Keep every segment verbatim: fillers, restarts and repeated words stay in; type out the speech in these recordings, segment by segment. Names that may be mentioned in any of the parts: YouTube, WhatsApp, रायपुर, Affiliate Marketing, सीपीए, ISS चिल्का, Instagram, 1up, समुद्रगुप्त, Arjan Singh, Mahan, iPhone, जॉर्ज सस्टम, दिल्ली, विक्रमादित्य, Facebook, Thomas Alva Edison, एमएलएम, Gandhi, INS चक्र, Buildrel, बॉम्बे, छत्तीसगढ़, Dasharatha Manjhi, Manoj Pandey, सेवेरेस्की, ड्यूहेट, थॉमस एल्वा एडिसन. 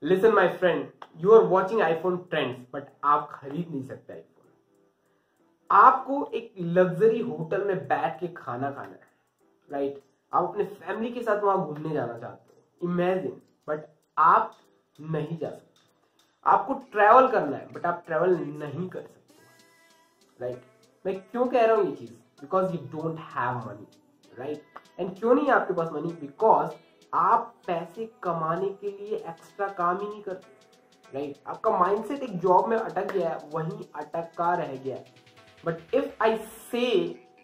listen my friend, you are watching iPhone trends, but आप खरीद नहीं सकते iPhone. आपको एक लग्जरी होटल में बैठ के खाना खाना है, राइट? आप अपने फैमिली के साथ वहां घूमने जाना चाहते हो, इमेजिन, बट आप नहीं जा सकते. आपको ट्रैवल करना है बट आप ट्रैवल नहीं कर सकते, राइट? मैं क्यों कह रहा हूँ ये चीज? Because you don't have money, right? And क्यों नहीं आपके पास मनी? बिकॉज आप पैसे कमाने के लिए एक्स्ट्रा काम ही नहीं करते, राइट? आपका माइंडसेट एक जॉब में अटक गया है, वहीं अटका रह गया है. बट इफ आई से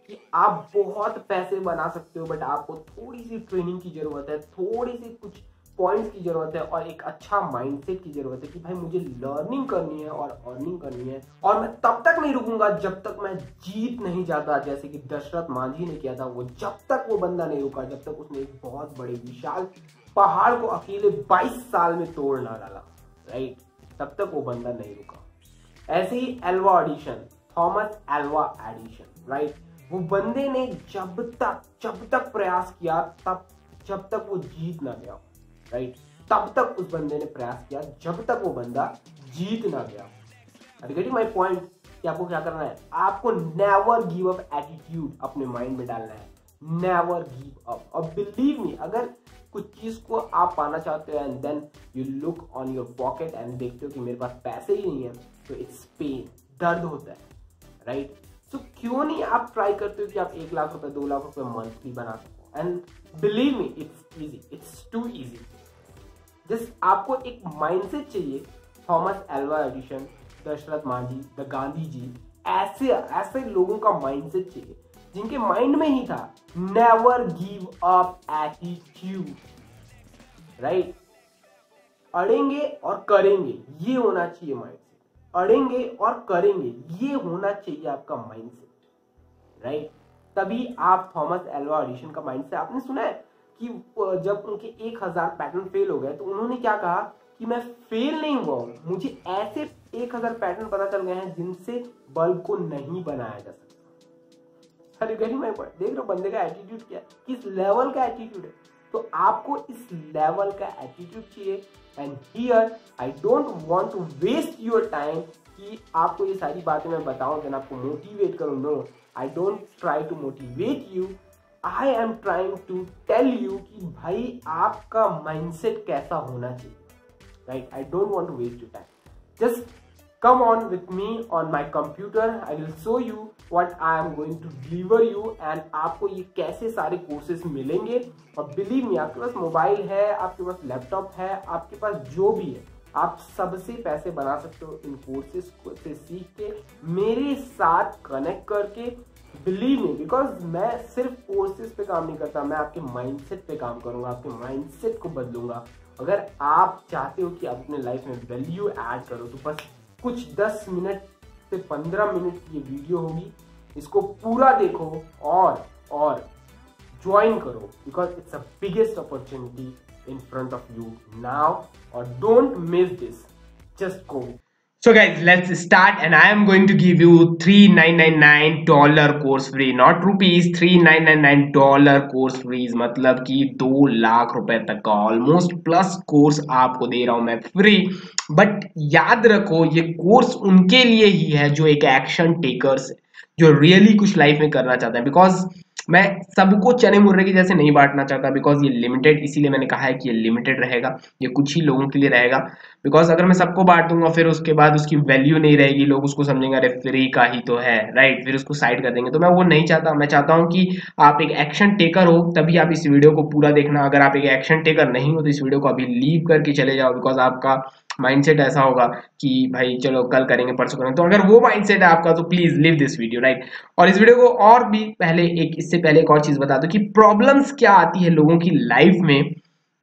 कि आप बहुत पैसे बना सकते हो, बट आपको थोड़ी सी ट्रेनिंग की जरूरत है, थोड़ी सी कुछ पॉइंट्स की जरूरत है और एक अच्छा माइंडसेट की जरूरत है कि भाई मुझे लर्निंग करनी है और अर्निंग करनी है, और मैं तब तक नहीं रुकूंगा जब तक मैं जीत नहीं जाता, जैसे कि दशरथ मांझी ने किया था. वो जब तक वो बंदा नहीं रुका जब तक उसने एक बहुत बड़े विशाल पहाड़ को अकेले बाईस साल में तोड़ ना डाला, राइट? तब तक वो बंदा नहीं रुका. ऐसे ही Alva Edison, थॉमस एल्वा एडिसन, right? वो बंदे ने जब तक जब तक प्रयास किया तब जब तक वो जीत ना गया, राइट? तब तक उस बंदे ने प्रयास किया जब तक वो बंदा जीत ना गया. Are you getting my point? कि आपको क्या करना है? आपको नेवर गिव अप एटीट्यूड अपने माइंड में डालना है, नेवर गिव अप. और बिलीव मी, अगर कुछ चीज को आप पाना चाहते हो and then you look on your pocket and देखते हो कि मेरे पास पैसे ही नहीं है, तो इट्स पेन, दर्द होता है, राइट? सो so, क्यों नहीं आप ट्राई करते हो कि आप एक लाख रुपए दो लाख रुपए मंथली बना सको? And believe me, it's easy, it's too easy. जिस आपको एक माइंडसेट चाहिए, थॉमस एल्वा एडिसन, Dashrath Manjhi, the Gandhi ji, ऐसे ऐसे लोगों का माइंडसेट चाहिए जिनके माइंड में ही था never give up attitude, right? अड़ेंगे और करेंगे, ये होना चाहिए माइंडसेट. अड़ेंगे और करेंगे, ये होना चाहिए आपका माइंडसेट, राइट? तभी आप थॉमस एल्वा एडिसन का माइंडसेट, आपने सुना है कि जब उनके एक हजार पैटर्न फेल हो गए तो उन्होंने क्या कहा कि मैं फेल नहीं हुआ हूं, मुझे ऐसे एक हजार पैटर्न पता चल गए हैं जिनसे बल्ब को नहीं बनाया जा सकता. देख रहे हो बंदे का एटीट्यूड क्या है, किस लेवल का एटीट्यूड है? तो आपको इस लेवल का एटीट्यूड चाहिए. And here I don't want to waste your time कि आपको ये सारी बातें मैं बताऊं देन आपको मोटिवेट करूं. No, I don't try to motivate you, I am trying to tell you कि भाई आपका माइंडसेट कैसा होना चाहिए, right? I don't want to waste your time. Just come on with me on my computer, I will show you what I am going to deliver you. And आपको ये कैसे सारे कोर्सेज मिलेंगे, और बिलीव मी, आपके पास मोबाइल है, आपके पास laptop है, आपके पास जो भी है, आप सबसे पैसे बना सकते हो इन कोर्सेज को से सीख के, मेरे साथ कनेक्ट करके. बिलीव मी, बिकॉज मैं सिर्फ कोर्सेज पे काम नहीं करता, मैं आपके माइंडसेट पे काम करूंगा, आपके माइंडसेट को बदलूंगा. अगर आप चाहते हो कि आप अपने लाइफ में वैल्यू ऐड करो, तो बस कुछ दस मिनट से पंद्रह मिनट की ये वीडियो होगी, इसको पूरा देखो और और ज्वाइन करो, because it's the biggest opportunity in front of you now, और don't miss this, just go. So guys, let's start, and I am going to give you three thousand nine hundred ninety-nine dollar course free, not rupees, three thousand nine hundred ninety-nine dollar course free, मतलब कि दो लाख रुपए तक का almost plus course आपको दे रहा हूं मैं फ्री. बट याद रखो, ये कोर्स उनके लिए ही है जो एक एक्शन टेकर्स, जो रियली कुछ लाइफ में करना चाहते हैं. बिकॉज मैं सबको चने मुर्रे की जैसे नहीं बांटना चाहता, बिकॉज ये लिमिटेड, इसीलिए मैंने कहा है कि ये लिमिटेड रहेगा, ये कुछ ही लोगों के लिए रहेगा. बिकॉज अगर मैं सबको बांट दूंगा फिर उसके बाद उसकी वैल्यू नहीं रहेगी, लोग उसको समझेंगे अरे फ्री का ही तो है, राइट? फिर उसको साइड कर देंगे. तो मैं वो नहीं चाहता, मैं चाहता हूँ कि आप एक एक्शन टेकर हो, तभी आप इस वीडियो को पूरा देखना. अगर आप एक एक्शन टेकर नहीं हो तो इस वीडियो को अभी लीव करके चले जाओ, बिकॉज आपका माइंडसेट ऐसा होगा कि भाई चलो कल करेंगे परसों करेंगे. तो अगर वो माइंडसेट है आपका तो please leave this video, right? और इस वीडियो को और भी पहले एक इससे पहले एक और चीज बता दो कि प्रॉब्लम्स क्या आती है लोगों की लाइफ में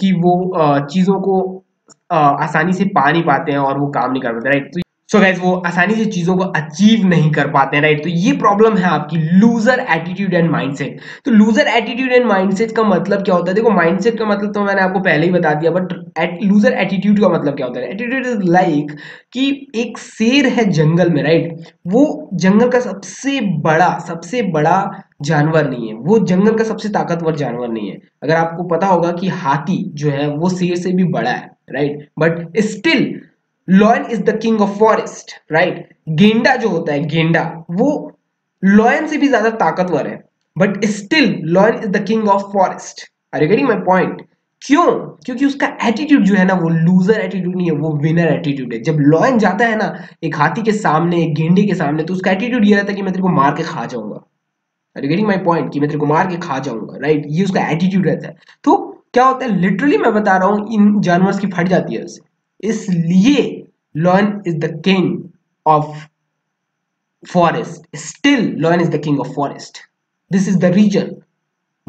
कि वो चीजों को आसानी से पा नहीं पाते हैं और वो काम नहीं कर पाते, राइट? तो सो so गाइज, वो आसानी से चीजों को अचीव नहीं कर पाते हैं, राइट? तो ये प्रॉब्लम है आपकी लूजर एटीट्यूड एंड माइंडसेट. तो लूजर एटीट्यूड एंड माइंडसेट का मतलब क्या होता है? देखो, माइंडसेट का मतलब तो मैंने आपको पहले ही बता दिया, बट एट लूजर एटीट्यूड का मतलब क्या होता है? एटीट्यूड इज लाइक कि एक शेर है जंगल में, राइट? वो जंगल का सबसे बड़ा सबसे बड़ा जानवर नहीं है, वो जंगल का सबसे ताकतवर जानवर नहीं है। अगर आपको पता होगा कि हाथी जो है वो शेर से भी बड़ा है, right, but still lion is the king of forest, right. गेंडा जो होता है, गेंडा वो लॉयन से भी ज्यादा ताकतवर है, but still lion is the king of forest. Are you getting my point? क्यों? क्योंकि उसका एटीट्यूड जो है ना वो लूजर एटीट्यूड नहीं है, वो विनर एटीट्यूड है। जब लॉयन जाता है ना एक हाथी के सामने, एक गेंडे के सामने, तो उसका एटीट्यूड ये रहता है कि मैं तेरे को मार के खा जाऊंगा। Are you getting my point? कि मैं तेरे को मार के खा जाऊंगा, राइट, ये उसका एटीट्यूड रहता है। तो क्या होता है, लिटरली मैं बता रहा हूँ, इन जानवर की फट जाती है उससे। इसलिए lion is the king of forest, still lion is the king of forest. This is the reason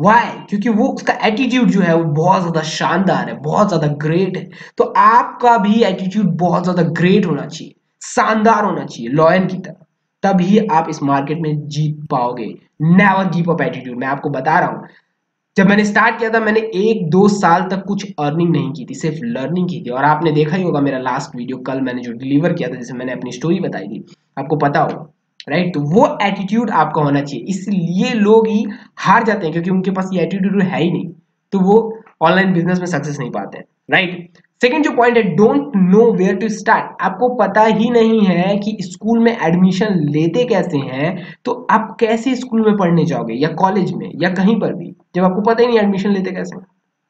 why, क्योंकि वो उसका एटीट्यूड जो है वो बहुत ज्यादा शानदार है, बहुत ज्यादा ग्रेट है। तो आपका भी एटीट्यूड बहुत ज्यादा ग्रेट होना चाहिए, शानदार होना चाहिए लॉयन की तरह, तभी आप इस मार्केट में जीत पाओगे। Never give up attitude. मैं आपको बता रहा हूं, जब मैंने स्टार्ट किया था मैंने एक दो साल तक कुछ अर्निंग नहीं की थी, सिर्फ लर्निंग की थी। और आपने देखा ही होगा मेरा लास्ट वीडियो कल मैंने जो डिलीवर किया था, जैसे मैंने अपनी स्टोरी बताई थी, आपको पता होगा, राइट। तो वो एटीट्यूड आपका होना चाहिए। इसलिए लोग ही हार जाते हैं क्योंकि उनके पास ये एटीट्यूड है ही नहीं, तो वो ऑनलाइन बिजनेस में सक्सेस नहीं पाते हैं, राइट। सेकंड जो पॉइंट है, don't know where to start. आपको पता ही नहीं है कि स्कूल में एडमिशन लेते कैसे हैं, तो आप कैसे स्कूल में पढ़ने जाओगे या कॉलेज में या कहीं पर भी, जब आपको पता ही नहीं एडमिशन लेते कैसे हैं,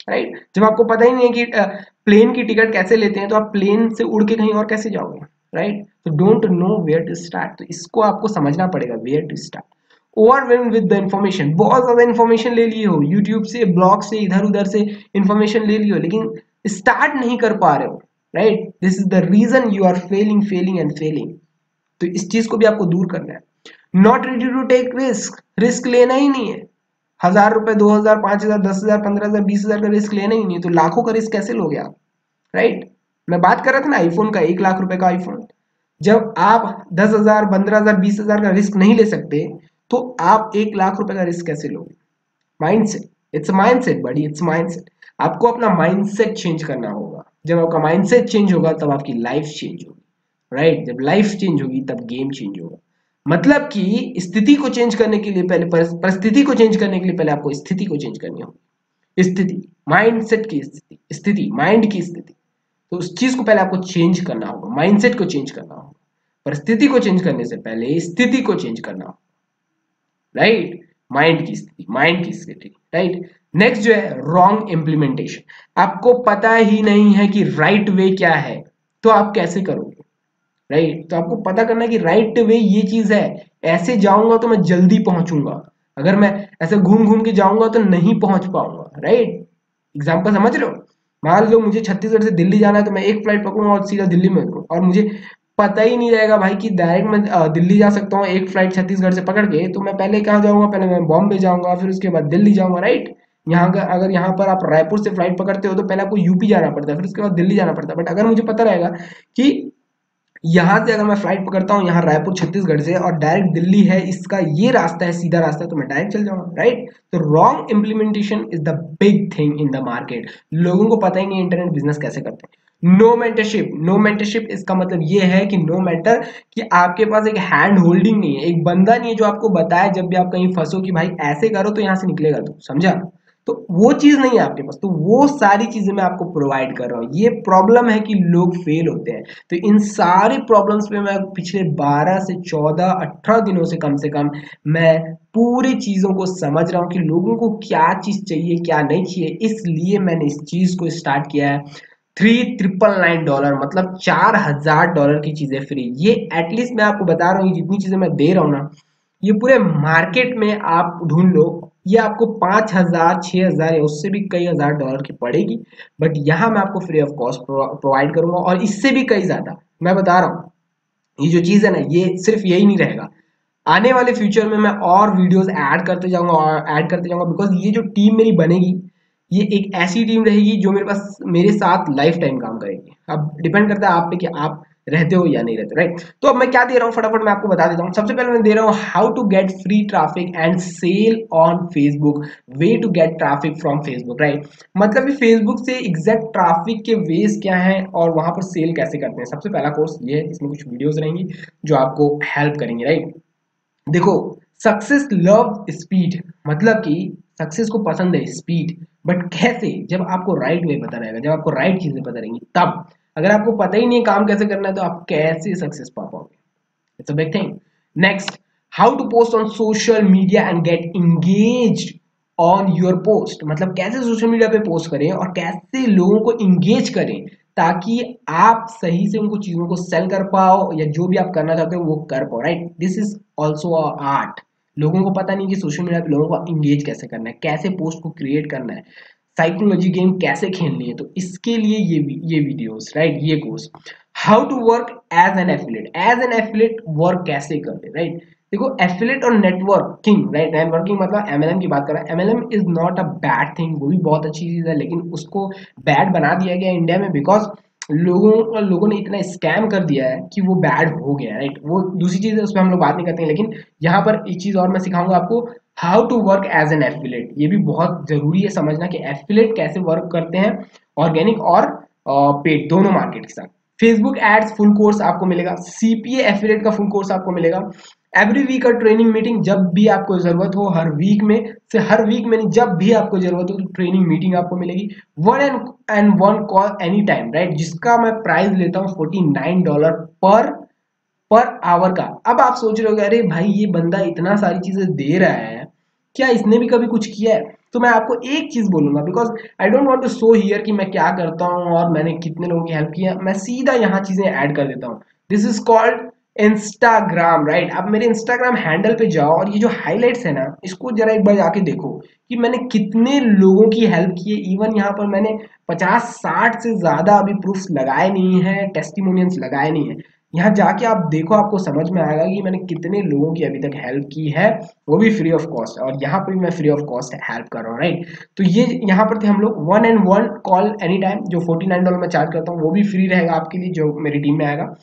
राइट। जब आपको पता ही नहीं है कि प्लेन की टिकट कैसे लेते हैं, तो आप प्लेन से उड़ के कहीं और कैसे जाओगे, राइट। तो don't know where to start, तो इसको आपको समझना पड़ेगा where to start. Overwhelm with the information, बहुत ज्यादा इन्फॉर्मेशन ले लिए हो, यूट्यूब से, ब्लॉग से, इधर उधर से इन्फॉर्मेशन ले लिए हो, लेकिन स्टार्ट नहीं कर पा रहे हो, right. This is the reason you are failing failing and failing. तो इस चीज को भी आपको दूर करना है। Not ready to take risk, risk लेना ही नहीं है। हजार रुपए, दो हजार, पांच हजार, दस हजार, पंद्रह हजार, बीस हजार का रिस्क लेना ही नहीं है, तो लाखों का रिस्क कैसे लोगे आप, राइट। मैं बात कर रहा था ना आईफोन का, एक लाख रुपए का आईफोन। जब आप दस हजार, पंद्रह हजार, बीस हजार का रिस्क नहीं ले सकते, तो आप एक लाख रुपए का रिस्क कैसे लोगे? माइंडसेट, इट्स माइंडसेट बड़ी, इट्स माइंडसेट। आपको अपना माइंडसेट चेंज करना होगा। जब आपका माइंडसेट चेंज होगा तब आपकी लाइफ चेंज होगी, राइट। जब लाइफ चेंज होगी तब गेम चेंज होगा। मतलब कि स्थिति को चेंज करने के लिए पहले, परिस्थिति को चेंज करने के लिए पहले आपको स्थिति को चेंज करनी होगी। स्थिति, माइंडसेट की स्थिति, स्थिति माइंड की स्थिति, तो उस चीज को पहले आपको चेंज करना होगा, माइंडसेट को चेंज करना होगा। परिस्थिति को चेंज करने से पहले स्थिति को चेंज करना होगा, राइट। माइंड की स्थिति, माइंड की स्थिति, राइट। नेक्स्ट जो है, रॉन्ग इम्प्लीमेंटेशन। आपको पता ही नहीं है कि राइट वे क्या है, तो आप कैसे करोगे, राइट। तो आपको पता करना है कि राइट वे ये चीज है, ऐसे जाऊंगा तो मैं जल्दी पहुंचूंगा, अगर मैं ऐसे घूम घूम के जाऊंगा तो नहीं पहुंच पाऊंगा, राइट। एग्जाम्पल समझ रहे हो? मान लो मुझे छत्तीसगढ़ से दिल्ली जाना है, तो मैं एक फ्लाइट पकड़ूंगा और सीधा दिल्ली में उतरूंगा, और मुझे पता ही नहीं रहेगा भाई कि डायरेक्ट मैं दिल्ली जा सकता हूँ एक फ्लाइट छत्तीसगढ़ से पकड़ के। तो मैं पहले कहाँ जाऊँगा? पहले मैं बॉम्बे जाऊँगा, फिर उसके बाद दिल्ली जाऊँगा, राइट। यहाँ का अगर यहाँ पर आप रायपुर से फ्लाइट पकड़ते हो तो पहले आपको यूपी जाना पड़ता है, फिर उसके बाद दिल्ली जाना पड़ता है। बट अगर मुझे पता रहेगा कि यहाँ से अगर मैं फ्लाइट पकड़ता हूँ, यहाँ रायपुर छत्तीसगढ़ से, और डायरेक्ट दिल्ली है, इसका ये रास्ता है, सीधा रास्ता है, तो मैं डायरेक्ट चल जाऊँगा, राइट। तो wrong implementation is the big thing in the market. लोगों को पता ही नहीं इंटरनेट बिजनेस कैसे करते हैं। नो मेंटरशिप, नो मेंटरशिप इसका मतलब ये है कि नो मेंटर, कि आपके पास एक हैंड होल्डिंग नहीं है, एक बंदा नहीं है जो आपको बताए जब भी आप कहीं फंसो कि भाई ऐसे करो तो यहाँ से निकलेगा, तो समझा, तो वो चीज़ नहीं है आपके पास। तो वो सारी चीज़ें मैं आपको प्रोवाइड कर रहा हूँ। ये प्रॉब्लम है कि लोग फेल होते हैं। तो इन सारे प्रॉब्लम्स पे मैं पिछले बारह से चौदह अठारह दिनों से कम से कम मैं पूरे चीज़ों को समझ रहा हूँ कि लोगों को क्या चीज़ चाहिए, क्या नहीं चाहिए। इसलिए मैंने इस चीज़ को स्टार्ट किया है थ्री ट्रिपल नाइन डॉलर, मतलब चार हज़ार डॉलर की चीज़ें फ्री। ये एटलीस्ट मैं आपको बता रहा हूँ, जितनी चीज़ें मैं दे रहा हूँ ना, ये पूरे मार्केट में आप ढूंढ लो, ये आपको पाँच हज़ार, छः हज़ार या उससे भी कई हज़ार डॉलर की पड़ेगी, बट यहाँ मैं आपको फ्री ऑफ कॉस्ट प्रोवाइड करूँगा, और इससे भी कई ज़्यादा। मैं बता रहा हूँ, ये जो चीज़ है ना, ये सिर्फ यही नहीं रहेगा, आने वाले फ्यूचर में मैं और वीडियोस ऐड करते जाऊँगा और ऐड करते जाऊँगा, बिकॉज ये जो टीम मेरी बनेगी, ये एक ऐसी टीम रहेगी जो मेरे पास, मेरे साथ लाइफ टाइम काम करेगी। अब डिपेंड करता है आप पे कि आप रहते हो या नहीं रहते, राइट। तो अब मैं क्या दे रहा हूँ, फटाफट मैं आपको बता देता हूँ। सबसे पहले मैं दे रहा हूँ how to get free traffic and sell on Facebook, way to get traffic from Facebook, right. मतलब कि फेसबुक से एग्जैक्ट ट्रैफिक के वेज क्या हैं और वहाँ पर सेल कैसे करते हैं। सबसे पहला कोर्स ये है, इसमें कुछ वीडियोज रहेंगी जो आपको हेल्प करेंगे, राइट। देखो, सक्सेस लव स्पीड, मतलब कि सक्सेस को पसंद है स्पीड, बट कैसे? जब आपको राइट वे पता रहेगा, जब आपको राइट चीजें पता रहेंगी, तब। अगर आपको पता ही नहीं काम कैसे करना है तो आप कैसे सक्सेस पा पाओगे? It's a big thing. Next, how to post on social media and get engage on your post, मतलब कैसे सोशल मीडिया पे पोस्ट करें और कैसे लोगों को इंगेज करें ताकि आप सही से उनको चीजों को सेल कर पाओ या जो भी आप करना चाहते हो वो कर पाओ। Right, this is also a art. लोगों को पता नहीं कि सोशल मीडिया पे लोगों को इंगेज कैसे करना है, कैसे पोस्ट को क्रिएट करना है, साइकोलॉजी गेम कैसे खेलनी है। तो इसके लिए ये ये वीडियोस, राइट, ये course. How to work as an affiliate, as an affiliate work कैसे करते, राइट। देखो, एफिलिएट और नेटवर्किंग, राइट, नेटवर्किंग मतलब एमएलएम की बात कर रहा है। एमएलएम is not a bad thing, वो भी बहुत अच्छी चीज़ है, लेकिन उसको बैड बना दिया गया इंडिया में बिकॉज लोगों लोगों ने इतना स्कैम कर दिया है कि वो बैड हो गया, राइट। वो दूसरी चीज़ है, उस पर हम लोग बात नहीं करते हैं। लेकिन यहाँ पर एक चीज़ और मैं सिखाऊंगा आपको, how to work as an affiliate. ये भी बहुत ज़रूरी है समझना कि एफिलिएट कैसे वर्क करते हैं, ऑर्गेनिक और पेड दोनों मार्केट के साथ। फेसबुक एड्स फुल कोर्स आपको मिलेगा, सीपीए एफिलिएट का फुल कोर्स आपको मिलेगा, एवरी वीक का ट्रेनिंग मीटिंग जब भी आपको जरूरत हो, हर वीक में से हर वीक में नहीं, जब भी आपको जरूरत हो तो ट्रेनिंग मीटिंग आपको मिलेगी। One and and one call any time, right, जिसका मैं प्राइस लेता हूँ फोर्टी नाइन डॉलर पर पर आवर का। अब आप सोच रहे हो अरे भाई ये बंदा इतना सारी चीजें दे रहा है, क्या इसने भी कभी कुछ किया है? तो मैं आपको एक चीज बोलूंगा, because I don't want to show here कि मैं क्या करता हूँ और मैंने कितने लोगों की हेल्प किया। मैं सीधा यहाँ चीजें ऐड कर देता हूँ। This is called Instagram, right. आप मेरे इंस्टाग्राम हैंडल पे जाओ और ये जो हाईलाइट्स है ना, इसको जरा एक बार जाके देखो कि मैंने कितने लोगों की हेल्प की है। इवन यहाँ पर मैंने पचास साठ से ज़्यादा अभी प्रूफ्स लगाए नहीं है, टेस्टिमोनियल्स लगाए नहीं है। यहाँ जाके आप देखो, आपको समझ में आएगा कि मैंने कितने लोगों की अभी तक हेल्प की है, वो भी फ्री ऑफ कॉस्ट। और यहाँ पर भी मैं फ्री ऑफ कॉस्ट हेल्प कर रहा हूँ, राइट। तो ये यहाँ पर थे हम लोग one and one call any time, जो फोर्टी नाइन डॉलर मैं चार्ज करता हूँ, वो भी फ्री रहेगा आपके लिए जो मेरी टीम में आएगा।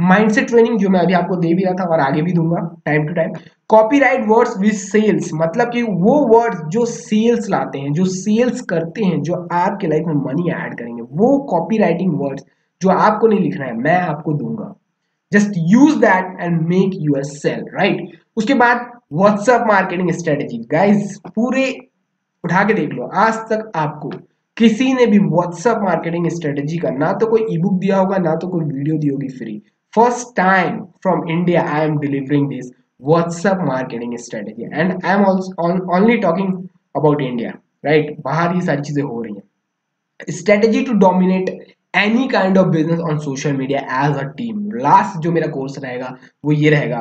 माइंडसेट ट्रेनिंग जो मैं अभी आपको दे भी रहा था और आगे भी दूंगा time to time. Copyright words with sales, मतलब कि वो वर्ड्स जो सेल्स लाते हैं, जो सेल्स करते हैं, जो आपके लाइफ में मनी ऐड करेंगे, वो कॉपीराइटिंग वर्ड्स जो आपको नहीं लिखना है मैं आपको दूंगा। Just use that and make your sale, right. उसके बाद व्हाट्सएप मार्केटिंग स्ट्रेटेजी, गाइज पूरे उठा के देख लो। आज तक आपको किसी ने भी व्हाट्सएप मार्केटिंग स्ट्रेटेजी का ना तो कोई ई बुक दिया होगा, ना तो कोई वीडियो दी होगी free. First time from India, I am delivering this WhatsApp marketing strategy, and I am also on, only talking about India, right? बाहर ये सारी चीजें हो रही हैं। Strategy to dominate any kind of business on social media as a team. Last जो मेरा course रहेगा वो ये रहेगा,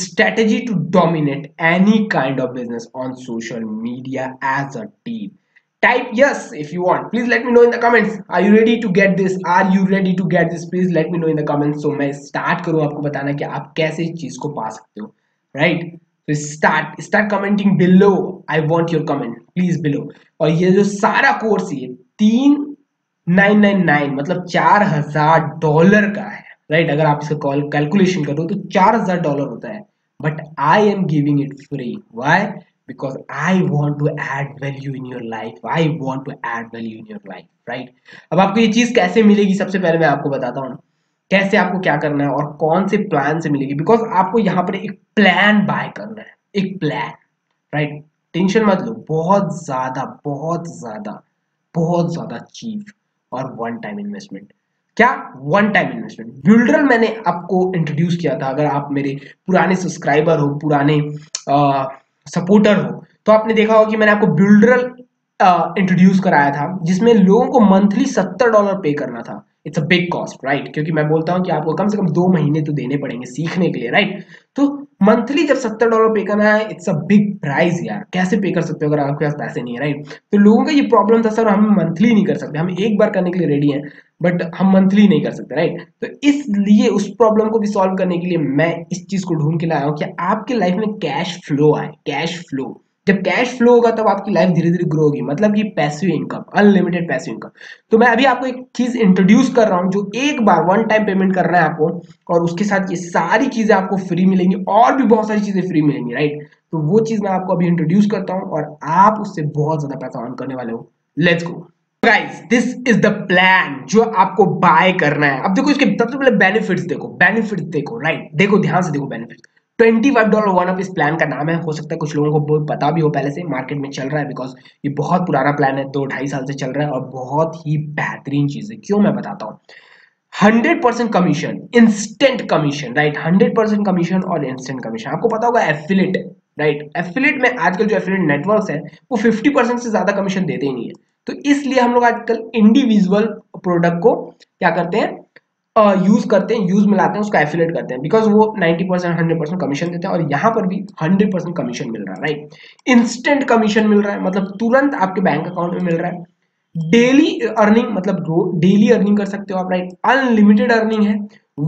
Strategy to dominate any kind of business on social media as a team. Type yes if you want. Please let me know in the comments. Are you ready to get this? Are you ready to get this? Please let me know in the comments. So मैं start करूँ आपको बताना कि आप कैसे इस चीज को पा सकते हो, right? So start start commenting below. I want your comment, please below. और ये जो सारा कोर्स है तीन नाइन नाइन नाइन मतलब चार हजार डॉलर का है, right? अगर आप इसका कॉल कैलकुलेशन करो तो चार हजार डॉलर होता है, but I am giving it free. Why? Because I want to add value in your life. I want to add value in your life, right? अब आपको ये चीज़ कैसे मिलेगी सबसे पहले मैं आपको बताता हूँ कैसे आपको क्या करना है और कौन से प्लान से मिलेगी। बिकॉज आपको यहाँ पर एक प्लान बाय करना है, एक प्लान, राइट। टेंशन मत लो, बहुत ज़्यादा बहुत ज़्यादा बहुत ज़्यादा चीप और वन टाइम इन्वेस्टमेंट। क्या वन टाइम इन्वेस्टमेंट? बिल्डरल मैंने आपको इंट्रोड्यूस किया था। अगर आप मेरे पुराने सब्सक्राइबर हो, पुराने आ, सपोर्टर हो, तो आपने देखा होगा कि मैंने आपको बिल्डरल इंट्रोड्यूस कराया था, जिसमें लोगों को मंथली सत्तर डॉलर पे करना था। It's a big cost, right, क्योंकि मैं बोलता हूँ कि आपको कम से कम दो महीने तो देने पड़ेंगे सीखने के लिए, राइट। तो मंथली जब सत्तर डॉलर पे करना है, इट्स अ बिग प्राइस यार। कैसे पे कर सकते हो अगर आपके पास पैसे नहीं है, राइट। तो लोगों का ये प्रॉब्लम था, सर हम मंथली नहीं कर सकते, हम एक बार करने के लिए रेडी हैं बट हम मंथली नहीं कर सकते, राइट। तो इसलिए उस प्रॉब्लम को भी सॉल्व करने के लिए मैं इस चीज को ढूंढ के लाया हूँ कि आपके लाइफ में कैश फ्लो आए। कैश फ्लो, जब कैश फ्लो होगा तब आपकी लाइफ धीरे धीरे ग्रो होगी, मतलब कि passive income, unlimited passive income. तो मैं अभी आपको एक चीज इंट्रोड्यूस कर रहा हूँ जो एक बार वन टाइम पेमेंट करना है आपको, और उसके साथ ये सारी चीजें आपको फ्री मिलेंगी और भी बहुत सारी चीजें फ्री मिलेंगी, राइट। तो वो चीज मैं आपको अभी इंट्रोड्यूस करता हूँ और आप उससे बहुत ज्यादा पैसा अर्न करने वाले हो। Let's go guys, this is the plan जो आपको बाय करना है। अब देखो इसके सबसे पहले बेनिफिट्स देखो, बेनिफिट्स देखो, राइट, देखो ध्यान से देखो benefits. Twenty five dollar one off इस प्लान का नाम है। हो सकता है कुछ लोगों को पता भी हो पहले से, मार्केट में चल रहा है बिकॉज ये बहुत पुराना प्लान है, दो ढाई साल से चल रहा है और बहुत ही बेहतरीन चीज है। क्यों मैं बताता हूँ। Hundred percent commission, instant commission, right. Hundred percent commission और इंस्टेंट कमीशन। आपको पता होगा एफिलेट, राइट। एफिलेट में आजकल जो एफिलेट नेटवर्क है वो फिफ्टी परसेंट से ज्यादा कमीशन देते ही नहीं है, तो इसलिए हम लोग आजकल इंडिविजुअल प्रोडक्ट को क्या करते हैं, यूज uh, करते हैं, यूज मिलाते हैं, उसका एफिलेट करते हैं बिकॉज वो ninety percent hundred percent commission देते हैं और यहाँ पर भी हंड्रेड परसेंट कमीशन मिल रहा है, राइट। इंस्टेंट कमीशन मिल रहा है मतलब तुरंत आपके बैंक अकाउंट में मिल रहा है। डेली अर्निंग मतलब डेली अर्निंग कर सकते हो आप, राइट। अनलिमिटेड अर्निंग है,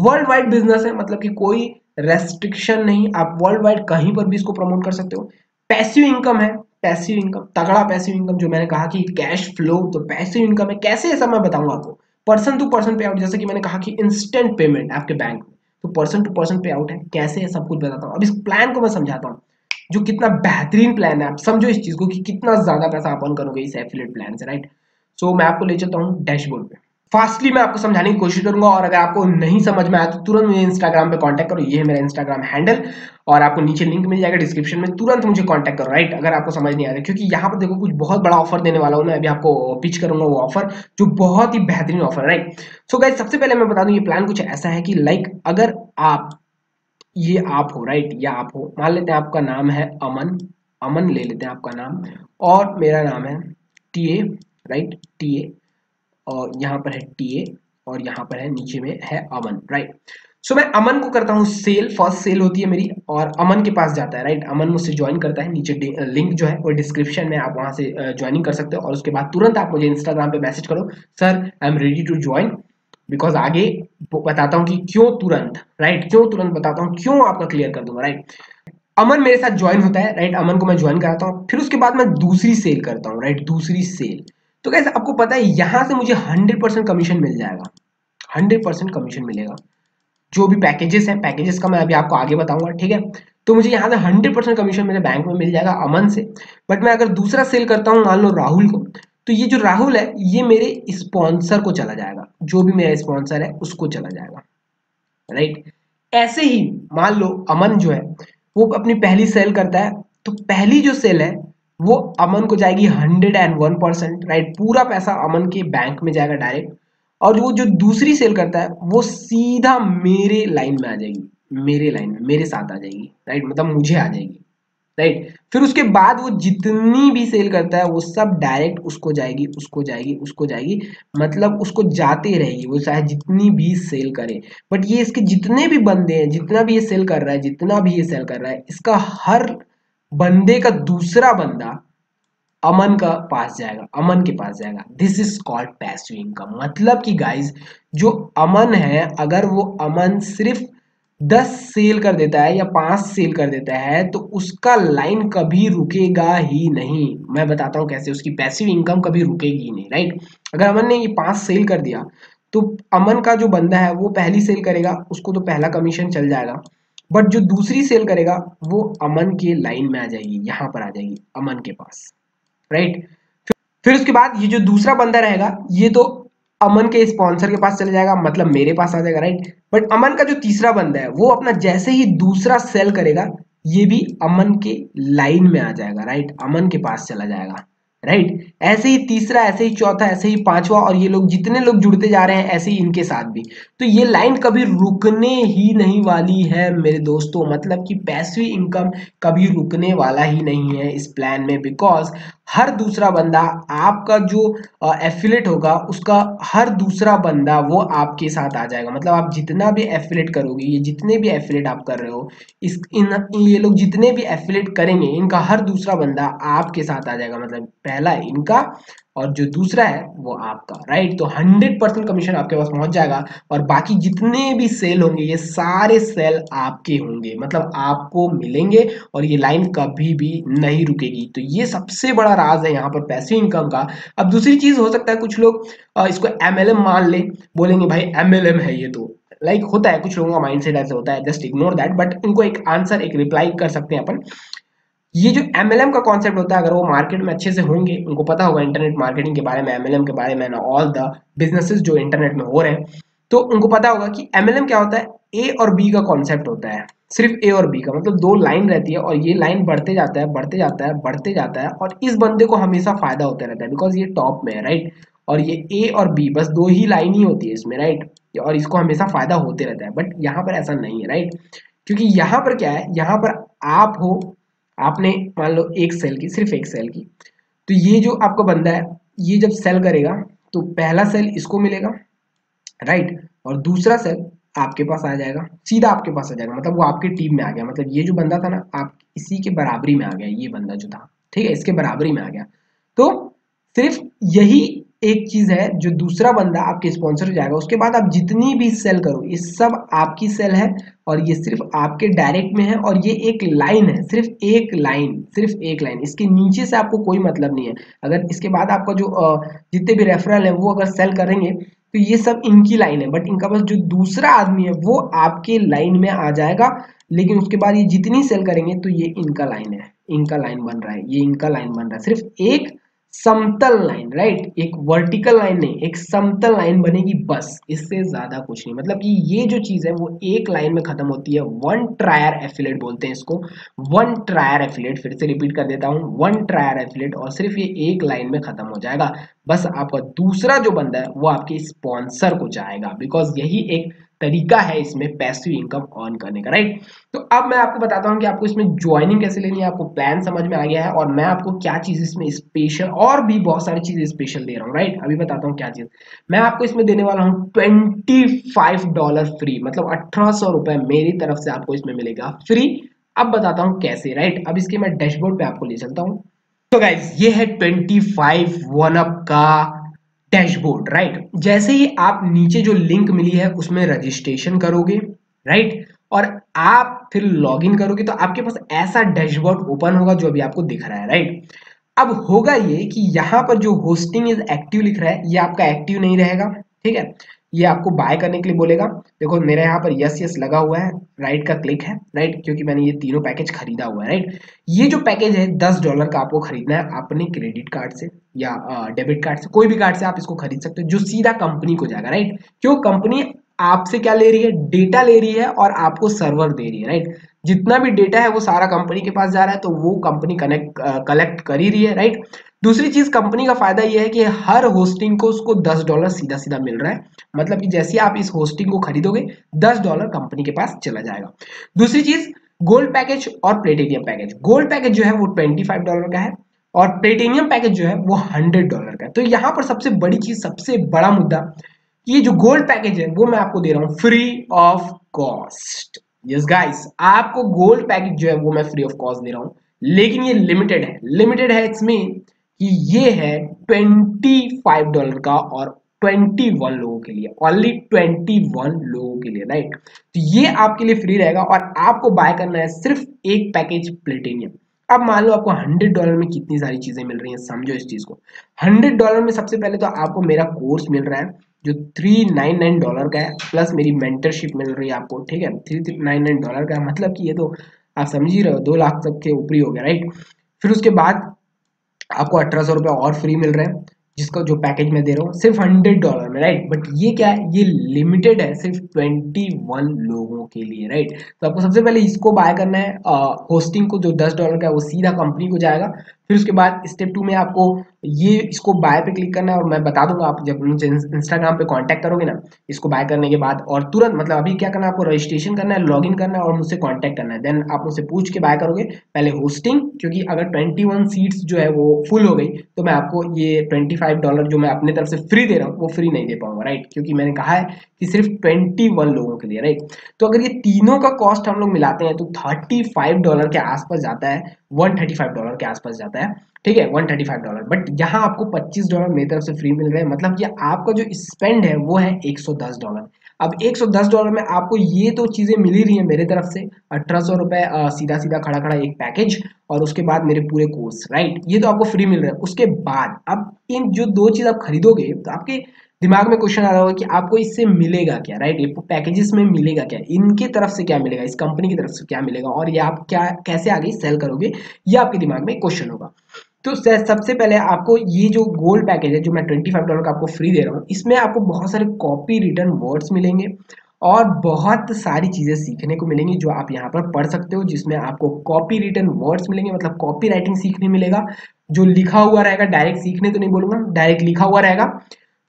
वर्ल्ड वाइड बिजनेस है मतलब कि कोई रेस्ट्रिक्शन नहीं, आप वर्ल्ड वाइड कहीं पर भी इसको प्रमोट कर सकते हो। पैसिव इनकम है, पैसिव इनकम तगड़ा, पैसिव इनकम जो मैंने कहा कि कैश फ्लो, तो पैसिव इनकम है। कैसे है सब मैं बताऊंगा आपको। पर्सन टू पर्सन पे आउट, जैसे कि मैंने कहा कि इंस्टेंट पेमेंट आपके बैंक में, तो पर्सन टू पर्सन पे आउट है, कैसे है सब कुछ बताता हूँ। अब इस प्लान को मैं समझाता हूँ जो कितना बेहतरीन प्लान है। आप समझो इस चीज को कि कितना ज्यादा पैसा आप अर्न करोगे इस एफिलिएट प्लान से, राइट। सो मैं आपको ले चलता हूँ डैशबोर्ड पे, फास्टली मैं आपको समझाने की कोशिश करूंगा। और अगर आपको नहीं समझ में आया तो तुरंत मुझे इंस्टाग्राम पे कांटेक्ट करो, ये है मेरा इंस्टाग्राम हैंडल और आपको नीचे लिंक मिल जाएगा डिस्क्रिप्शन में, तुरंत मुझे कांटेक्ट करो, राइट। अगर आपको समझ नहीं आ रहा, क्योंकि यहाँ पर देखो कुछ बहुत बड़ा ऑफर देने वाला हूँ मैं, अभी आपको पिच करूंगा वो ऑफर जो बहुत ही बेहतरीन ऑफर है, राइट। सो गाइस सबसे पहले मैं बता दूं ये प्लान कुछ ऐसा है कि लाइक अगर आप ये आप हो, राइट, या आप हो, मान लेते हैं आपका नाम है अमन, अमन ले लेते हैं आपका नाम, और मेरा नाम है T A, right, T A, और यहाँ पर है टीए और यहाँ पर है नीचे में है अमन, राइट। सो मैं अमन को करता हूँ सेल, फर्स्ट सेल होती है मेरी और अमन के पास जाता है, राइट। अमन मुझसे ज्वाइन करता है, नीचे लिंक जो है वो डिस्क्रिप्शन में, आप वहाँ से ज्वाइनिंग कर सकते हो। और उसके बाद तुरंत आप मुझे इंस्टाग्राम पे मैसेज करो, sir I am ready to join, because आगे बताता हूँ कि क्यों तुरंत, राइट, क्यों तुरंत बताता हूँ, क्यों आपका क्लियर कर दूंगा, राइट। अमन मेरे साथ ज्वाइन होता है, राइट, अमन को मैं ज्वाइन कराता हूँ। फिर उसके बाद मैं दूसरी सेल करता हूँ, राइट, दूसरी सेल। तो गाइस आपको पता है यहाँ से मुझे हंड्रेड परसेंट कमीशन मिल जाएगा, हंड्रेड परसेंट कमीशन मिलेगा, जो भी पैकेजेस हैं, पैकेजेस का मैं अभी आपको आगे बताऊंगा, ठीक है। तो मुझे यहाँ से हंड्रेड परसेंट कमीशन मेरे बैंक में मिल जाएगा अमन से। बट मैं अगर दूसरा सेल करता हूँ मान लो राहुल को, तो ये जो राहुल है ये मेरे स्पॉन्सर को चला जाएगा, जो भी मेरा स्पॉन्सर है उसको चला जाएगा, राइट। ऐसे ही मान लो अमन जो है वो अपनी पहली सेल करता है, तो पहली जो सेल है वो अमन को जाएगी hundred and one percent, right, पूरा पैसा अमन के बैंक में जाएगा डायरेक्ट। और वो जो दूसरी सेल करता है वो सीधा मेरे लाइन में आ जाएगी, मेरे लाइन में, मेरे साथ आ जाएगी, राइट, मतलब मुझे आ जाएगी, राइट। फिर उसके बाद वो जितनी भी सेल करता है वो सब डायरेक्ट उसको जाएगी, उसको जाएगी, उसको जाएगी, मतलब उसको जाते रहेगी वो, चाहे जितनी भी सेल करे। बट ये इसके जितने भी बंदे हैं, जितना भी ये सेल कर रहा है, जितना भी ये सेल कर रहा है, इसका हर बंदे का दूसरा बंदा अमन का पास जाएगा, अमन के पास जाएगा। This is called passive income. मतलब कि गाइस जो अमन है, अगर वो अमन सिर्फ दस सेल कर देता है या पांच सेल कर देता है तो उसका लाइन कभी रुकेगा ही नहीं। मैं बताता हूं कैसे, उसकी पैसिव इनकम कभी रुकेगी ही नहीं, राइट। अगर अमन ने ये पांच सेल कर दिया तो अमन का जो बंदा है वो पहली सेल करेगा, उसको तो पहला कमीशन चल जाएगा, बट जो दूसरी सेल करेगा वो अमन के लाइन में आ जाएगी, यहाँ पर आ जाएगी अमन के पास, राइट। फिर उसके बाद ये जो दूसरा बंदा रहेगा ये तो अमन के स्पॉन्सर के पास चला जाएगा, मतलब मेरे पास आ जाएगा, राइट। बट अमन का जो तीसरा बंदा है वो अपना जैसे ही दूसरा सेल करेगा ये भी अमन के लाइन में आ जाएगा, राइट, अमन के पास चला जाएगा, राइट। ऐसे ही तीसरा, ऐसे ही चौथा, ऐसे ही पांचवा, और ये लोग जितने लोग जुड़ते जा रहे हैं ऐसे ही इनके साथ भी, तो ये लाइन कभी रुकने ही नहीं वाली है मेरे दोस्तों। मतलब कि पैसिव इनकम कभी रुकने वाला ही नहीं है इस प्लान में, बिकॉज हर दूसरा बंदा आपका जो एफिलेट होगा उसका हर दूसरा बंदा वो आपके साथ आ जाएगा। मतलब आप जितना भी एफिलेट करोगे, ये जितने भी एफिलेट आप कर रहे हो, इस इन ये लोग जितने भी एफिलेट करेंगे इनका हर दूसरा बंदा आपके साथ आ जाएगा। मतलब पहला इनका और जो दूसरा है वो आपका, राइट। तो हंड्रेड परसेंट कमीशन आपके पास पहुंच जाएगा और बाकी जितने भी सेल होंगे ये सारे सेल आपके होंगे, मतलब आपको मिलेंगे और ये लाइन कभी भी नहीं रुकेगी। तो ये सबसे बड़ा राज है यहाँ पर पैसिव इनकम का। अब दूसरी चीज हो सकता है कुछ लोग इसको एमएलएम मान ले, बोलेंगे भाई एमएलएम है ये, तो लाइक like होता है कुछ लोगों का माइंड सेट ऐसा होता है, जस्ट इग्नोर दैट। बट इनको एक आंसर, एक रिप्लाई कर सकते हैं अपन। ये जो एमएलएम का कॉन्सेप्ट होता है, अगर वो मार्केट में अच्छे से होंगे, उनको पता होगा इंटरनेट मार्केटिंग के बारे में, एमएलएम के बारे में, ऑल द बिजनेसेस जो इंटरनेट में हो रहे हैं, तो उनको पता होगा कि एम एल एम क्या होता है, ए और बी का कॉन्सेप्ट होता है, सिर्फ ए और बी का, मतलब दो लाइन रहती है और ये लाइन बढ़ते जाता है बढ़ते जाता है बढ़ते जाता है और इस बंदे को हमेशा फायदा होता रहता है बिकॉज ये टॉप में है, राइट, और ये ए और बी बस दो ही लाइन ही होती है इसमें, राइट, और इसको हमेशा फायदा होते रहता है। बट यहाँ पर ऐसा नहीं है, राइट, क्योंकि यहाँ पर क्या है, यहाँ पर आप हो, आपने मान लो एक सेल की, सिर्फ एक सेल की, तो ये जो आपका बंदा है ये जब सेल करेगा तो पहला सेल इसको मिलेगा, राइट, और दूसरा सेल आपके पास आ जाएगा, सीधा आपके पास आ जाएगा, मतलब वो आपकी टीम में आ गया, मतलब ये जो बंदा था ना आप इसी के बराबरी में आ गया, ये बंदा जो था, ठीक है, इसके बराबरी में आ गया। तो सिर्फ यही एक चीज है जो दूसरा बंदा आपके स्पॉन्सर हो जाएगा, उसके बाद आप जितनी भी सेल करो ये सब आपकी सेल है और ये सिर्फ आपके डायरेक्ट में है और ये एक लाइन है, सिर्फ एक लाइन, सिर्फ एक लाइन, इसके नीचे से आपको कोई मतलब नहीं है। अगर इसके बाद आपका जो जितने भी रेफरल है वो अगर सेल करेंगे तो ये सब इनकी लाइन है, बट इनका बस जो दूसरा आदमी है वो आपके लाइन में आ जाएगा, लेकिन उसके बाद ये जितनी सेल करेंगे तो ये इनका लाइन है, इनका लाइन बन रहा है, ये इनका लाइन बन रहा है, सिर्फ एक समतल लाइन, राइट, एक वर्टिकल लाइन नहीं, एक समतल लाइन बनेगी बस, इससे ज्यादा कुछ नहीं। मतलब कि ये जो चीज है वो एक लाइन में खत्म होती है, वन ट्रायर एफिलिएट बोलते हैं इसको, वन ट्रायर एफिलिएट, फिर से रिपीट कर देता हूँ, वन ट्रायर एफिलिएट, और सिर्फ ये एक लाइन में खत्म हो जाएगा। बस आपका दूसरा जो बंदा है वो आपके स्पॉन्सर को चाहेगा, बिकॉज यही एक तरीका है इसमें पैसिव इनकम अर्न करने का, राइट। तो अब मैं आपको बताता हूँ कि आपको इसमें ज्वाइनिंग कैसे लेनी है, आपको प्लान समझ में आ गया है, और मैं आपको क्या चीज इसमें स्पेशल, और भी बहुत सारी चीजें स्पेशल दे रहा हूँ, राइट, अभी बताता हूँ क्या चीज मैं आपको इसमें देने वाला हूँ। ट्वेंटी फाइव डॉलर फ्री, मतलब अठारह सौ रुपए मेरी तरफ से आपको इसमें मिलेगा फ्री। अब बताता हूँ कैसे, राइट, अब इसके मैं डैशबोर्ड पे आपको ले चलता हूँ। तो गाइज ये है ट्वेंटी फाइव वन अप का डैशबोर्ड, राइट। जैसे ही आप नीचे जो लिंक मिली है उसमें रजिस्ट्रेशन करोगे, राइट, और आप फिर लॉगिन करोगे तो आपके पास ऐसा डैशबोर्ड ओपन होगा जो अभी आपको दिख रहा है, राइट। अब होगा ये कि यहाँ पर जो होस्टिंग इज एक्टिव लिख रहा है ये आपका एक्टिव नहीं रहेगा, ठीक है, ये आपको बाय करने के लिए बोलेगा। देखो मेरे यहाँ पर यस यस लगा हुआ है, राइट का क्लिक है, राइट, क्योंकि मैंने ये तीनों पैकेज खरीदा हुआ है, राइट। ये जो पैकेज है दस डॉलर का आपको खरीदना है, अपने क्रेडिट कार्ड से या डेबिट कार्ड से, कोई भी कार्ड से आप इसको खरीद सकते हो, जो सीधा कंपनी को जाएगा, राइट। क्यों, कंपनी आपसे क्या ले रही है, डेटा ले रही है और आपको सर्वर दे रही है, राइट। जितना भी डेटा है वो सारा कंपनी के पास जा रहा है, तो वो कंपनी कनेक्ट कलेक्ट कर ही रही है, राइट। दूसरी चीज कंपनी का फायदा ये है कि हर होस्टिंग को उसको दस डॉलर सीधा सीधा मिल रहा है, मतलब कि जैसे आप इस होस्टिंग को खरीदोगे दस डॉलर कंपनी के पास चला जाएगा। दूसरी चीज गोल्ड पैकेज और प्लेटिनियम पैकेज, गोल्ड पैकेज जो है वो ट्वेंटी फाइव डॉलर का है और प्लेटिनियम पैकेज जो है वो हंड्रेड डॉलर का है। तो यहाँ पर सबसे बड़ी चीज, सबसे बड़ा मुद्दा, ये जो गोल्ड पैकेज है वो मैं आपको दे रहा हूँ free of cost. Yes guys, आपको गोल्ड पैकेज जो है वो मैं फ्री ऑफ कॉस्ट दे रहा हूँ, लेकिन ये लिमिटेड है, लिमिटेड है इसमें कि ये है ट्वेंटी फाइव डॉलर का और इक्कीस लोगों के लिए, ओनली इक्कीस लोगों के लिए, राइट। तो ये आपके लिए फ्री रहेगा और आपको बाय करना है सिर्फ एक पैकेज प्लेटिनियम। अब मान लो आपको हंड्रेड डॉलर में कितनी सारी चीजें मिल रही हैं, समझो इस चीज को। हंड्रेड डॉलर में सबसे पहले तो आपको मेरा कोर्स मिल रहा है जो तीन सौ निन्यानवे डॉलर का है, प्लस मेरी मेंटरशिप मिल रही है आपको, ठीक है, तीन सौ निन्यानवे डॉलर का, मतलब कि ये तो आप समझ ही रहे हो दो लाख तक के ऊपरी हो गया, राइट। फिर उसके बाद आपको अठारह सौ रुपये और फ्री मिल रहा है, जिसका जो पैकेज मैं दे रहा हूँ सिर्फ हंड्रेड डॉलर में, राइट। बट ये क्या है, ये लिमिटेड है सिर्फ इक्कीस लोगों के लिए, राइट। तो आपको सबसे पहले इसको बाय करना है, आ, होस्टिंग को जो दस डॉलर का है वो सीधा कंपनी को जाएगा। फिर उसके बाद स्टेप टू में आपको ये इसको बाय पे क्लिक करना है, और मैं बता दूंगा आप जब मुझे इंस्टाग्राम पे कांटेक्ट करोगे ना, इसको बाय करने के बाद, और तुरंत मतलब अभी क्या करना है, आपको रजिस्ट्रेशन करना है, लॉगिन करना है और मुझसे कांटेक्ट करना है। देन आप मुझसे पूछ के बाय करोगे पहले होस्टिंग, क्योंकि अगर इक्कीस सीट्स जो है वो फुल हो गई तो मैं आपको ये ट्वेंटी फाइव डॉलर जो मैं अपने तरफ से फ्री दे रहा हूँ वो फ्री नहीं दे पाऊंगा, राइट, क्योंकि मैंने कहा है कि सिर्फ ट्वेंटी वन लोगों के लिए, राइट। तो अगर ये तीनों का कॉस्ट हम लोग मिलाते हैं तो थर्टी फाइव डॉलर के आसपास जाता है, वन थर्टी फाइव डॉलर के आसपास जाता है, ठीक है, एक सौ पैंतीस डॉलर। बट यहाँ आपको पच्चीस डॉलर मेरी तरफ से फ्री मिल रहे हैं, मतलब ये आपका जो स्पेंड है वो है एक सौ दस डॉलर। अब एक सौ दस डॉलर में आपको ये तो चीजें मिल ही रही है मेरे तरफ से, अठारह सौ रुपए सीधा सीधा खड़ा खड़ा एक पैकेज और उसके बाद मेरे पूरे कोर्स, राइट, ये तो आपको फ्री मिल रहा है। उसके बाद अब इन जो दो चीज आप खरीदोगे तो आपके दिमाग में क्वेश्चन आ रहा होगा कि आपको इससे मिलेगा क्या, राइट, ये पैकेजेस में मिलेगा क्या, इनके तरफ से क्या मिलेगा, इस कंपनी की तरफ से क्या मिलेगा, और ये आप क्या कैसे आगे सेल करोगे, ये आपके दिमाग में क्वेश्चन होगा। तो सबसे पहले आपको ये जो गोल्ड पैकेज है जो मैं पच्चीस डॉलर का आपको फ्री दे रहा हूँ, इसमें आपको बहुत सारे कॉपी रिटर्न वर्ड्स मिलेंगे और बहुत सारी चीज़ें सीखने को मिलेंगी जो आप यहाँ पर पढ़ सकते हो, जिसमें आपको कॉपी रिटर्न वर्ड्स मिलेंगे, मतलब कॉपी राइटिंग सीखने मिलेगा, जो लिखा हुआ रहेगा, डायरेक्ट सीखने तो नहीं बोलूँगा, डायरेक्ट लिखा हुआ रहेगा।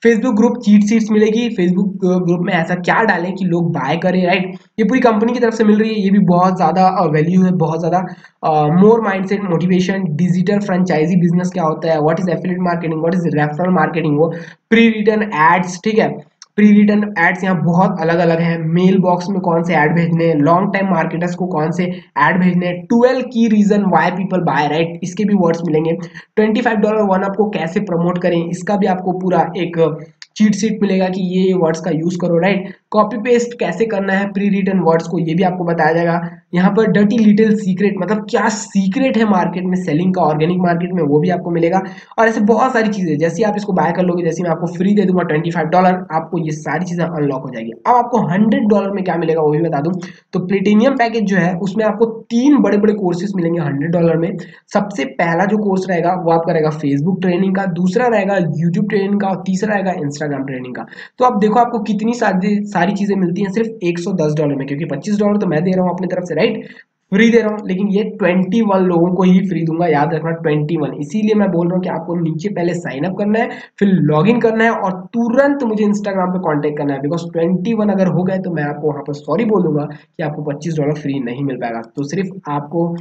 फेसबुक ग्रुप चीट शीट्स मिलेगी, फेसबुक ग्रुप में ऐसा क्या डालें कि लोग बाय करें, राइट, ये पूरी कंपनी की तरफ से मिल रही है, ये भी बहुत ज़्यादा वैल्यू है, बहुत ज़्यादा। More mindset motivation, digital franchise business क्या होता है, what is affiliate marketing, what is referral marketing, वो प्री रिटर्न एड्स, ठीक है, प्री रिटर्न एड्स यहाँ बहुत अलग अलग हैं, मेल बॉक्स में कौन से ऐड भेजने, लॉन्ग टाइम मार्केटर्स को कौन से ऐड भेजने, ट्वेल्व की reason why people buy, right, इसके भी वर्ड्स मिलेंगे। पच्चीस डॉलर वन अप को कैसे प्रमोट करें, इसका भी आपको पूरा एक चीट शीट मिलेगा कि ये वर्ड्स का यूज़ करो, राइट। कॉपी पेस्ट कैसे करना है प्री रिटर्न वर्ड्स को, ये भी आपको बताया जाएगा। यहाँ पर डर्टी लिटिल सीक्रेट, मतलब क्या सीक्रेट है मार्केट में सेलिंग का, ऑर्गेनिक मार्केट में, वो भी आपको मिलेगा। और ऐसे बहुत सारी चीज़ें, जैसे आप इसको बाय कर लोगे, जैसे मैं आपको फ्री दे दूंगा पच्चीस डॉलर, आपको ये सारी चीज़ें अनलॉक हो जाएगी। अब आपको हंड्रेड डॉलर में क्या मिलेगा वो भी बता दूँ, तो प्लेटिनियम पैकेज जो है उसमें आपको तीन बड़े बड़े कोर्सेज मिलेंगे हंड्रेड डॉलर में। सबसे पहला जो कोर्स रहेगा वो आपका रहेगा फेसबुक ट्रेनिंग का, दूसरा रहेगा यूट्यूब ट्रेनिंग का और तीसरा रहेगा इंस्टाग्राम ट्रेनिंग का। तो आप देखो आपको कितनी सारी सारी चीजें मिलती हैं सिर्फ एक सौ दस डॉलर में, क्योंकि पच्चीस डॉलर तो मैं दे रहा हूं अपनी तरफ से, राइट, फ्री दे रहा हूं, लेकिन ये इक्कीस लोगों को ही फ्री दूंगा, याद रखना इक्कीस। इसीलिए मैं बोल रहा हूं कि आपको नीचे पहले साइन अप करना है, फिर लॉगिन करना है और तुरंत मुझे इंस्टाग्राम पे कांटेक्ट करना है, बिकॉज इक्कीस अगर हो गए तो मैं आपको वहां पर सॉरी बोल दूंगा कि आपको पच्चीस डॉलर फ्री नहीं मिल पाएगा। तो सिर्फ आपको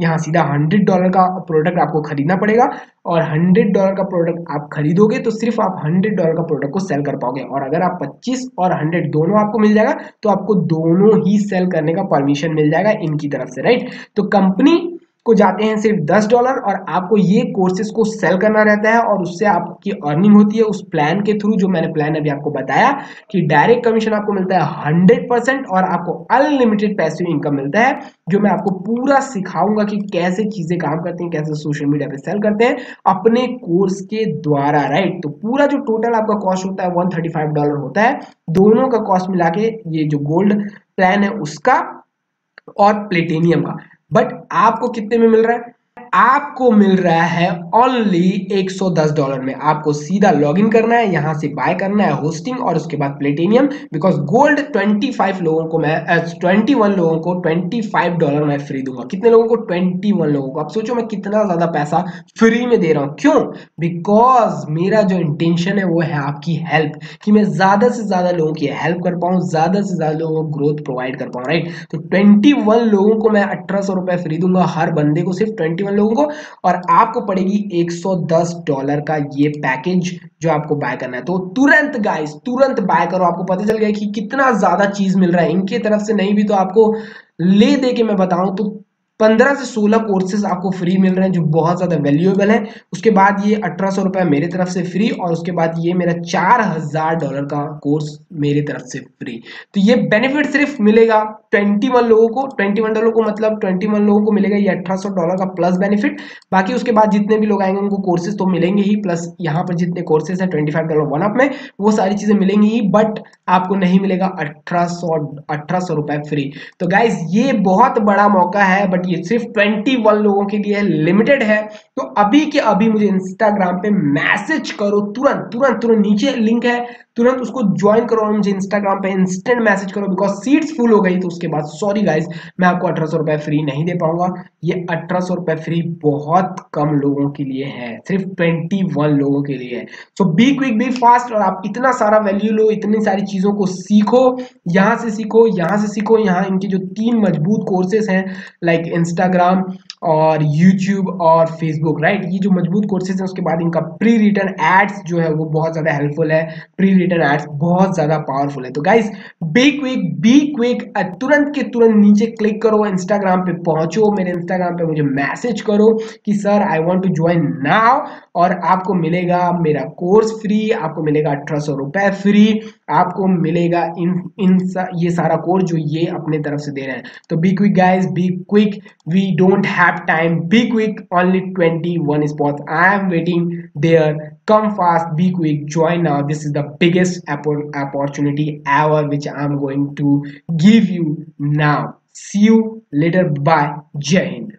यहाँ सीधा हंड्रेड डॉलर का प्रोडक्ट आपको खरीदना पड़ेगा और हंड्रेड डॉलर का प्रोडक्ट आप खरीदोगे तो सिर्फ आप हंड्रेड डॉलर का प्रोडक्ट को सेल कर पाओगे। और अगर आप पच्चीस और हंड्रेड दोनों आपको मिल जाएगा तो आपको दोनों ही सेल करने का परमिशन मिल जाएगा इनकी तरफ से, राइट। तो कंपनी को जाते हैं सिर्फ दस डॉलर और आपको ये कोर्सेज को सेल करना रहता है और उससे आपकी अर्निंग होती है उस प्लान के थ्रू, जो मैंने प्लान अभी आपको बताया कि डायरेक्ट कमीशन आपको मिलता है हंड्रेड परसेंट और आपको अनलिमिटेड पैसिव इनकम मिलता है, जो मैं आपको पूरा सिखाऊंगा कि कैसे चीज़ें काम करती हैं, कैसे सोशल मीडिया पे सेल करते हैं अपने कोर्स के द्वारा, राइट। तो पूरा जो टोटल आपका कॉस्ट होता है वन थर्टी फाइव डॉलर होता है, दोनों का कॉस्ट मिला के, ये जो गोल्ड प्लान है उसका और प्लेटिनियम का। बट आपको कितने में मिल रहा है, आपको मिल रहा है ओनली एक सौ दस डॉलर में। आपको सीधा लॉगिन करना है, यहाँ से बाय करना है होस्टिंग और उसके बाद प्लेटिनियम, बिकॉज गोल्ड पच्चीस लोगों को मैं इक्कीस लोगों को पच्चीस डॉलर मैं फ्री दूंगा। कितने लोगों को? इक्कीस लोगों को। आप सोचो मैं कितना ज़्यादा पैसा फ्री में दे रहा हूँ, क्यों? बिकॉज मेरा जो इंटेंशन है वो है आपकी हेल्प, कि मैं ज़्यादा से ज़्यादा लोगों की हेल्प कर पाऊँ, ज़्यादा से ज़्यादा लोगों को ग्रोथ प्रोवाइड कर पाऊँ, राइट। तो इक्कीस लोगों को मैं अठारह सौ रुपये फ्री दूंगा, हर बंदे को सिर्फ इक्कीस लोगों को, और आपको पड़ेगी एक सौ दस डॉलर का ये पैकेज जो आपको बाय करना है। तो तुरंत गाइस तुरंत बाय करो, आपको पता चल गया कि कितना ज्यादा चीज मिल रहा है इनके तरफ से। नहीं भी तो आपको ले दे के मैं बताऊं तो पंद्रह से सोलह कोर्सेज आपको फ्री मिल रहे हैं जो बहुत ज़्यादा वैल्यूएबल है। उसके बाद ये अठारह सौ रुपये मेरे तरफ से फ्री और उसके बाद ये मेरा चार हज़ार डॉलर का कोर्स मेरे तरफ से फ्री। तो ये बेनिफिट सिर्फ मिलेगा इक्कीस लोगों को, इक्कीस डॉलर को मतलब इक्कीस लोगों को मिलेगा ये अठारह सौ डॉलर का प्लस बेनिफिट। बाकी उसके बाद जितने भी लोग आएंगे उनको कोर्सेज तो मिलेंगे ही, प्लस यहाँ पर जितने कोर्सेज हैं twenty five dollar one up में वो सारी चीज़ें मिलेंगी ही, बट आपको नहीं मिलेगा अठारह सौ अठारह सौ रुपये फ्री। तो गाइज ये बहुत बड़ा मौका है, बट ये सिर्फ इक्कीस लोगों के लिए लिमिटेड है। तो अभी के अभी मुझे इंस्टाग्राम पे मैसेज करो, तुरंत तुरंत तुरंत नीचे लिंक है, तुरंत उसको ज्वाइन करो और मुझे इंस्टाग्राम पे इंस्टेंट मैसेज करो, बिकॉज सीट्स फुल हो गई। तो उसके बाद सॉरी गाइज मैं आपको अठारह सौ रुपये फ्री नहीं दे पाऊंगा। ये अठारह सौ रुपये फ्री बहुत कम लोगों के लिए है, सिर्फ इक्कीस लोगों के लिए है। So be quick be fast, और आप इतना सारा वैल्यू लो, इतनी सारी चीज़ों को सीखो, यहाँ से सीखो, यहाँ से सीखो, यहाँ इनके जो तीन मजबूत कोर्सेज हैं लाइक इंस्टाग्राम और यूट्यूब और फेसबुक, राइट, ये जो मजबूत कोर्सेज हैं उसके बाद इनका प्री रिटर्न एड्स जो है वो बहुत ज़्यादा हेल्पफुल है, प्री रिटर्न एड्स बहुत ज़्यादा पावरफुल है। तो guys be quick be quick, तुरंत के तुरंत नीचे क्लिक करो, इंस्टाग्राम पे पहुंचो, मेरे इंस्टाग्राम पे मुझे मैसेज करो कि sir I want to join now, और आपको मिलेगा मेरा कोर्स फ्री, आपको मिलेगा अठारह सौ रुपये फ्री, आपको मिलेगा इन इन सा, ये सारा कोर्स जो ये अपने तरफ से दे रहे हैं। तो be quick guys, be quick, we don't have time, be quick, only twenty one spots, I am waiting there, come fast, be quick, join now. This is the biggest opportunity ever which I'm going to give you now. See you later, bye, Jai Hind.